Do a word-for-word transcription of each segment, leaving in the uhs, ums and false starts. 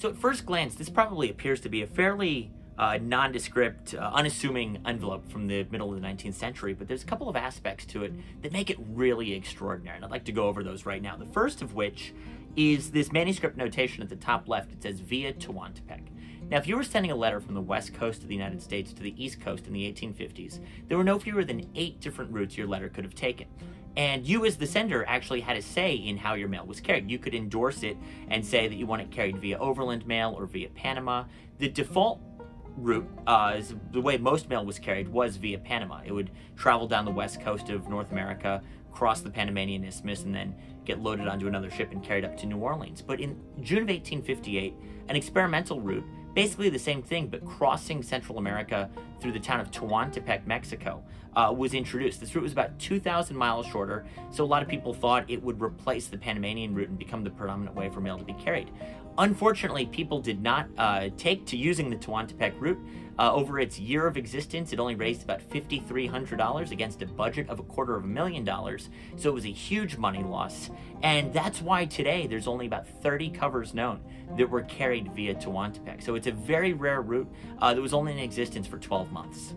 So at first glance, this probably appears to be a fairly uh, nondescript, uh, unassuming envelope from the middle of the nineteenth century, but there's a couple of aspects to it that make it really extraordinary, and I'd like to go over those right now. The first of which is this manuscript notation at the top left. It says, Via Tehuantepec. Now, if you were sending a letter from the west coast of the United States to the east coast in the eighteen fifties, there were no fewer than eight different routes your letter could have taken. And you as the sender actually had a say in how your mail was carried. You could endorse it and say that you want it carried via overland mail or via Panama. The default route, uh, is the way most mail was carried, was via Panama. It would travel down the west coast of North America, cross the Panamanian Isthmus, and then get loaded onto another ship and carried up to New Orleans. But in June of eighteen fifty-eight, an experimental route, basically the same thing, but crossing Central America through the town of Tehuantepec, Mexico, uh, was introduced. This route was about two thousand miles shorter, so a lot of people thought it would replace the Panamanian route and become the predominant way for mail to be carried. Unfortunately, people did not uh, take to using the Tehuantepec route. Uh, over its year of existence, it only raised about five thousand three hundred dollars against a budget of a quarter of a million dollars, so it was a huge money loss. And that's why today there's only about thirty covers known that were carried via Tehuantepec. So it's a very rare route uh, that was only in existence for twelve months.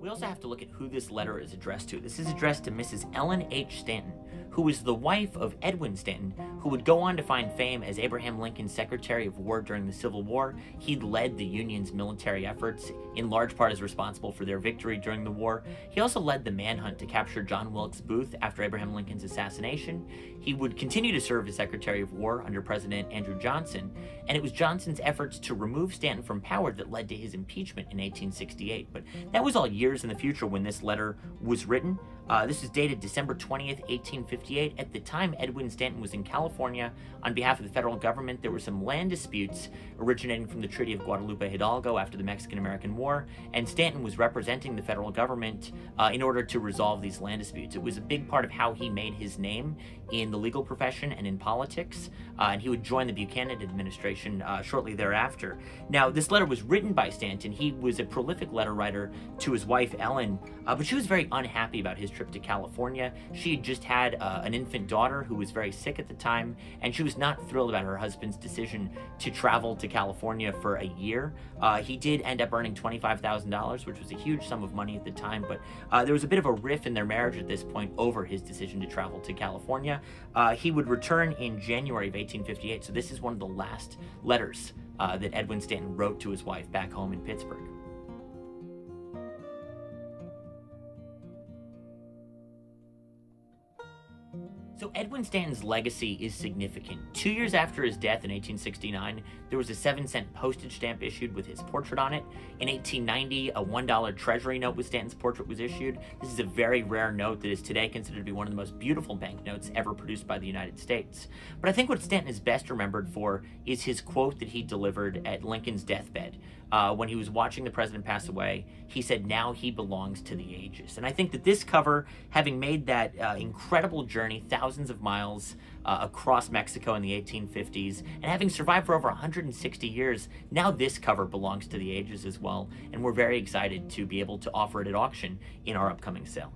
We also have to look at who this letter is addressed to. This is addressed to Missus Ellen H. Stanton, who was the wife of Edwin Stanton, who would go on to find fame as Abraham Lincoln's Secretary of War during the Civil War. He led the Union's military efforts, in large part as responsible for their victory during the war. He also led the manhunt to capture John Wilkes Booth after Abraham Lincoln's assassination. He would continue to serve as Secretary of War under President Andrew Johnson, and it was Johnson's efforts to remove Stanton from power that led to his impeachment in eighteen sixty-eight. But that was all years in the future when this letter was written. Uh, this is dated December twentieth, eighteen fifty-eight. At the time, Edwin Stanton was in California. On behalf of the federal government, there were some land disputes originating from the Treaty of Guadalupe Hidalgo after the Mexican-American War, and Stanton was representing the federal government uh, in order to resolve these land disputes. It was a big part of how he made his name in the legal profession and in politics, uh, and he would join the Buchanan administration uh, shortly thereafter. Now, this letter was written by Stanton. He was a prolific letter writer to his wife, Ellen, uh, but she was very unhappy about his trip to California. She had just had uh, an infant daughter who was very sick at the time, and she was not thrilled about her husband's decision to travel to California for a year. Uh, he did end up earning twenty-five thousand dollars, which was a huge sum of money at the time, but uh, there was a bit of a rift in their marriage at this point over his decision to travel to California. Uh, he would return in January of eighteen fifty-eight, so this is one of the last letters uh, that Edwin Stanton wrote to his wife back home in Pittsburgh. So Edwin Stanton's legacy is significant. Two years after his death in eighteen sixty-nine, there was a seven cent postage stamp issued with his portrait on it. In eighteen ninety, a one dollar treasury note with Stanton's portrait was issued. This is a very rare note that is today considered to be one of the most beautiful banknotes ever produced by the United States. But I think what Stanton is best remembered for is his quote that he delivered at Lincoln's deathbed. Uh, when he was watching the president pass away, he said, "Now he belongs to the ages." And I think that this cover, having made that uh, incredible journey, thousands of miles uh, across Mexico in the eighteen fifties, and having survived for over one hundred sixty years, now this cover belongs to the ages as well, and we're very excited to be able to offer it at auction in our upcoming sale.